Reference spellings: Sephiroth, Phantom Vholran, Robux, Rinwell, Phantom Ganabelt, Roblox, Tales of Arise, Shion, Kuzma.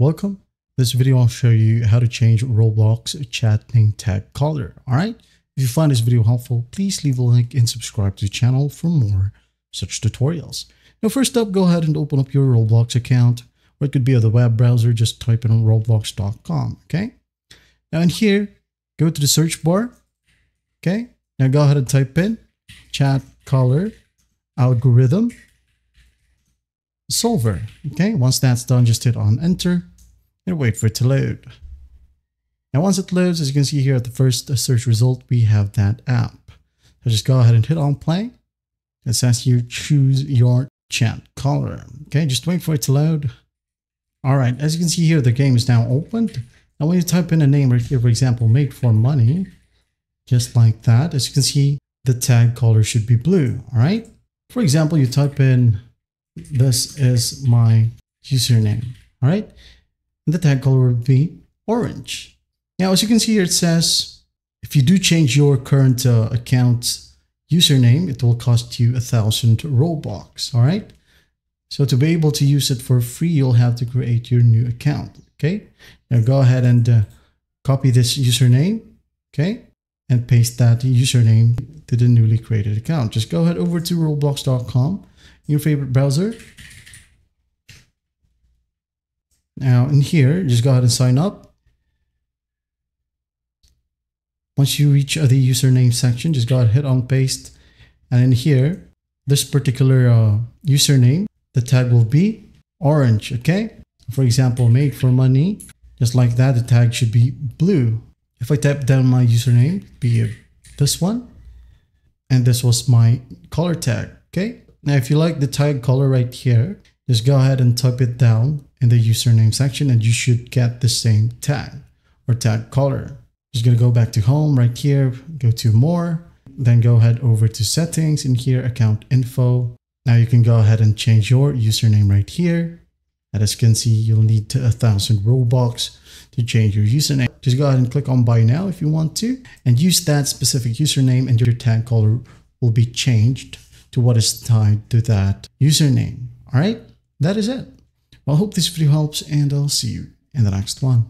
Welcome. This video I'll show you how to change Roblox chat name tag color. All right. If you find this video helpful, please leave a like and subscribe to the channel for more such tutorials. Now, first up, go ahead and open up your Roblox account, or it could be on the web browser. Just type in on roblox.com. Okay. Now in here, go to the search bar. Okay. Now go ahead and type in chat color algorithm solver. Okay. Once that's done, just hit on enter and wait for it to load. Now, once it loads, as you can see here at the first search result, we have that app. So just go ahead and hit on play. It says here, choose your chat color. Okay. Just wait for it to load. All right. As you can see here, the game is now opened. Now, when you type in a name right here, for example, made for money, just like that, as you can see, the tag color should be blue. All right. For example, you type in, this is my username. All right. And the tag color would be orange. Now, as you can see here, it says, if you do change your current account's username, it will cost you 1,000 Robux. All right. So to be able to use it for free, you'll have to create your new account. Okay. Now go ahead and copy this username. Okay. And paste that username to the newly created account. Just go ahead over to roblox.com, your favorite browser. Now in here, just go ahead and sign up. Once you reach the username section, just go ahead and hit on paste. And in here, this particular username, the tag will be orange, okay? For example, made for money, just like that, the tag should be blue. If I type down my username, be this one, and this was my color tag. Okay. Now, if you like the tag color right here, just go ahead and type it down in the username section and you should get the same tag or tag color. Just going to go back to home right here, go to more, then go ahead over to settings in here, account info. Now you can go ahead and change your username right here. And as you can see, you'll need 1,000 Robux to change your username. Just go ahead and click on buy now if you want to and use that specific username and your tag color will be changed to what is tied to that username. All right, that is it. Well, I hope this video helps and I'll see you in the next one.